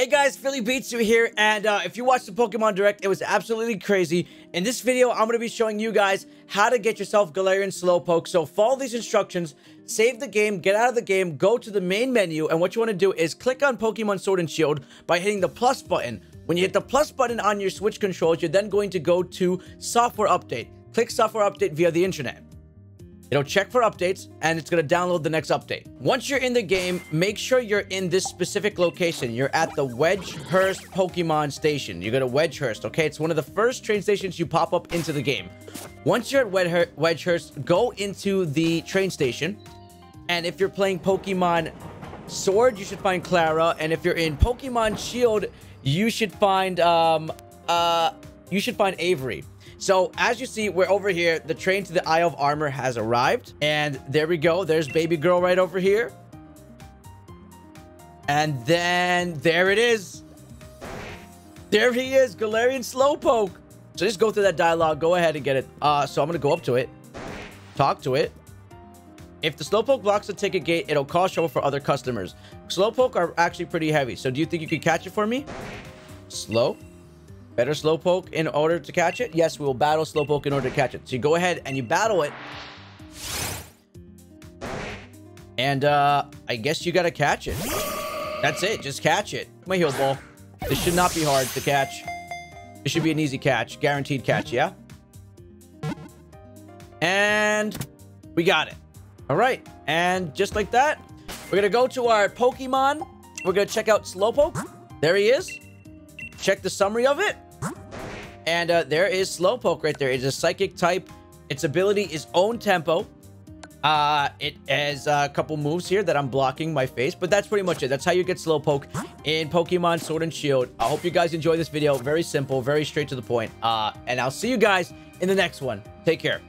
Hey guys, PhillyBeatzU here, and if you watched the Pokemon Direct, it was absolutely crazy. In this video, I'm going to be showing you guys how to get yourself Galarian Slowpoke. So follow these instructions, save the game, get out of the game, go to the main menu, and what you want to do is click on Pokemon Sword and Shield by hitting the plus button. When you hit the plus button on your Switch controls, you're then going to go to Software Update. Click Software Update via the internet. It'll check for updates, and it's going to download the next update. Once you're in the game, make sure you're in this specific location. You're at the Wedgehurst Pokemon Station. You go to Wedgehurst, okay? It's one of the first train stations you pop up into the game. Once you're at Wedgehurst, go into the train station. And if you're playing Pokemon Sword, you should find Clara. And if you're in Pokemon Shield, you should find Avery. So, as you see, we're over here. The train to the Isle of Armor has arrived. And there we go. There's baby girl right over here. And then, there it is. There he is, Galarian Slowpoke. So, just go through that dialogue. Go ahead and get it. So, I'm going to go up to it. Talk to it. If the Slowpoke blocks the ticket gate, it'll cause trouble for other customers. Slowpoke are actually pretty heavy. So, do you think you could catch it for me? Slow. Better Slowpoke in order to catch it? Yes, we will battle Slowpoke in order to catch it. So you go ahead and you battle it. And I guess you gotta catch it. That's it, just catch it. My heal ball. This should not be hard to catch. This should be an easy catch. Guaranteed catch, yeah? And we got it. Alright, and just like that, we're gonna go to our Pokemon. We're gonna check out Slowpoke. There he is. Check the summary of it. And there is Slowpoke right there. It's a psychic type. Its ability is own tempo. It has a couple moves here that I'm blocking my face. But that's pretty much it. That's how you get Slowpoke in Pokemon Sword and Shield. I hope you guys enjoy this video. Very simple. Very straight to the point. And I'll see you guys in the next one. Take care.